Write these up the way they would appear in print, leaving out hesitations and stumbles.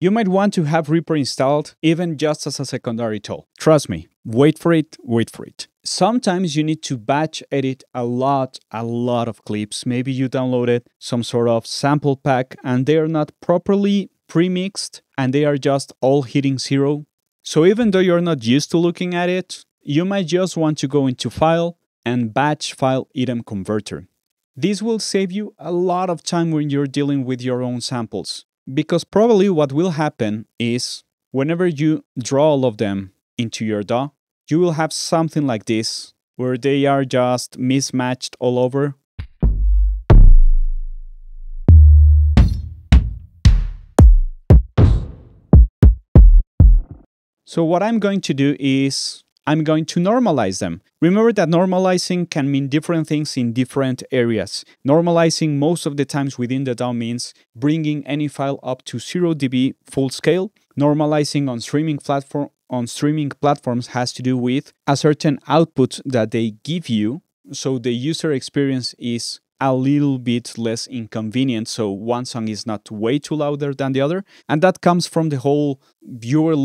You might want to have Reaper installed even just as a secondary tool. Trust me, wait for it. Sometimes you need to batch edit a lot of clips. Maybe you downloaded some sort of sample pack and they are not properly pre-mixed and they are just all hitting zero. So even though you're not used to looking at it, you might just want to go into File and Batch File Item Converter. This will save you a lot of time when you're dealing with your own samples, because probably what will happen is whenever you draw all of them into your DAW, you will have something like this, where they are just mismatched all over. So what I'm going to do is, I'm going to normalize them. Remember that normalizing can mean different things in different areas. Normalizing most of the times within the DAW means bringing any file up to 0 dB full scale. Normalizing on streaming platforms has to do with a certain output that they give you, so the user experience is a little bit less inconvenient, so one song is not way too louder than the other, and that comes from the whole you were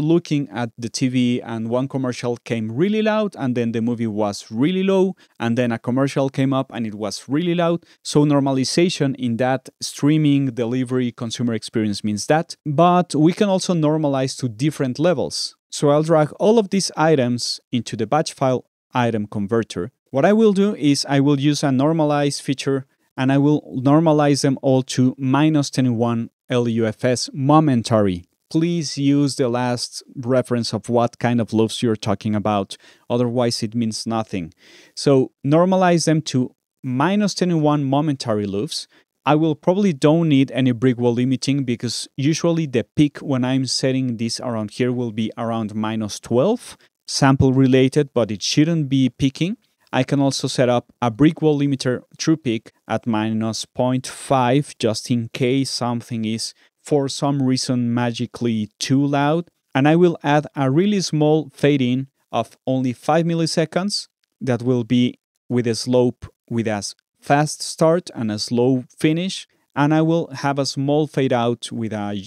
looking at the TV and one commercial came really loud and then the movie was really low and then a commercial came up and it was really loud. So normalization in that streaming delivery consumer experience means that, but we can also normalize to different levels. So I'll drag all of these items into the batch file item converter. What I will do is I will use a normalize feature and I will normalize them all to -21 LUFS momentary. Please use the last reference of what kind of LUFS you're talking about, otherwise it means nothing. So normalize them to -21 momentary LUFS. I will probably don't need any brick wall limiting because usually the peak when I'm setting this around here will be around -12, sample related, but it shouldn't be peaking. I can also set up a brick wall limiter true peak at -0.5 just in case something is for some reason magically too loud. And I will add a really small fade in of only 5 milliseconds that will be with a slope with a fast start and a slow finish. And I will have a small fade out with a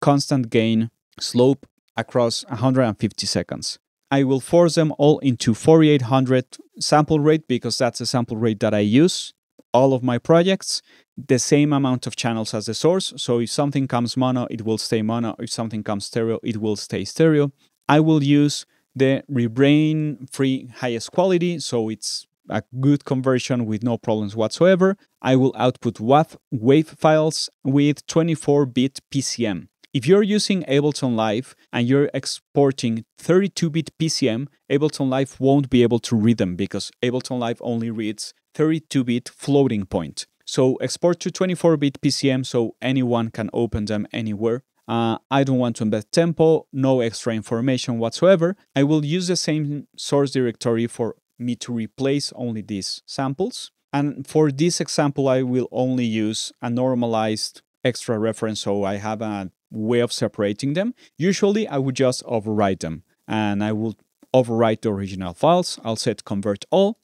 constant gain slope across 150 seconds. I will force them all into 4800 sample rate because that's the sample rate that I use. All of my projects, the same amount of channels as the source. So if something comes mono, it will stay mono. If something comes stereo, it will stay stereo. I will use the rebrain-free highest quality, so it's a good conversion with no problems whatsoever. I will output WAV files with 24-bit PCM. If you're using Ableton Live and you're exporting 32-bit PCM, Ableton Live won't be able to read them because Ableton Live only reads 32-bit floating point. So export to 24-bit PCM so anyone can open them anywhere. I don't want to embed tempo, no extra information whatsoever. I will use the same source directory for me to replace only these samples. And for this example, I will only use a normalized extra reference so I have a way of separating them. Usually I would just overwrite them and I will overwrite the original files. I'll set convert all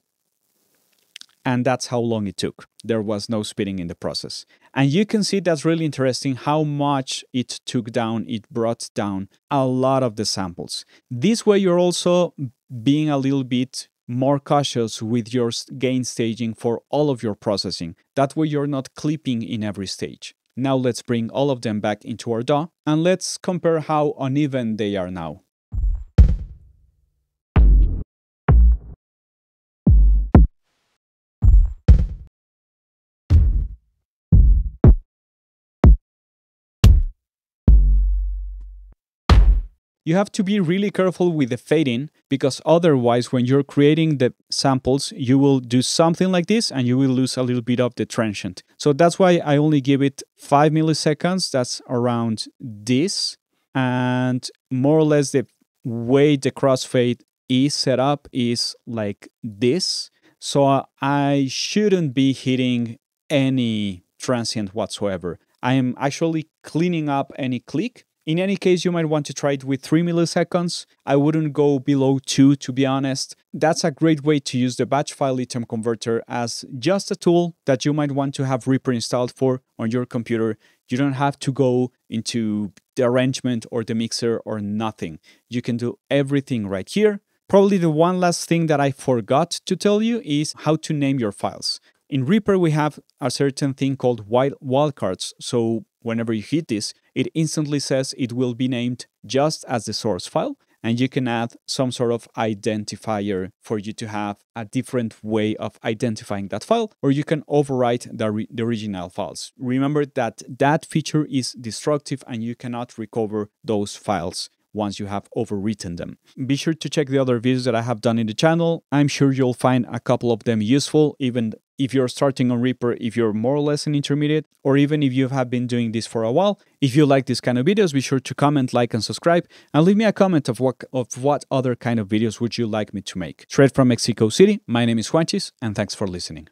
and that's how long it took. There was no speeding in the process. And you can see that's really interesting how much it took down. It brought down a lot of the samples. This way you're also being a little bit more cautious with your gain staging for all of your processing. That way you're not clipping in every stage. Now let's bring all of them back into our DAW and let's compare how uneven they are now. You have to be really careful with the fading because otherwise when you're creating the samples, you will do something like this and you will lose a little bit of the transient. So that's why I only give it 5 milliseconds. That's around this. And more or less the way the crossfade is set up is like this. So I shouldn't be hitting any transient whatsoever. I am actually cleaning up any click. In any case, you might want to try it with 3 milliseconds. I wouldn't go below 2, to be honest. That's a great way to use the batch file item converter as just a tool that you might want to have Reaper installed for on your computer You don't have to go into the arrangement or the mixer or nothing. You can do everything right here. Probably the one last thing that I forgot to tell you is how to name your files. In Reaper, we have a certain thing called wildcards. So whenever you hit this, it instantly says it will be named just as the source file. And you can add some sort of identifier for you to have a different way of identifying that file, or you can overwrite the original files. Remember that that feature is destructive and you cannot recover those files once you have overwritten them. Be sure to check the other videos that I have done in the channel. I'm sure you'll find a couple of them useful, even if you're starting on Reaper, if you're more or less an intermediate, or even if you have been doing this for a while. If you like this kind of videos, be sure to comment, like, and subscribe, and leave me a comment of what other kind of videos would you like me to make. Straight from Mexico City, my name is Juanchis, and thanks for listening.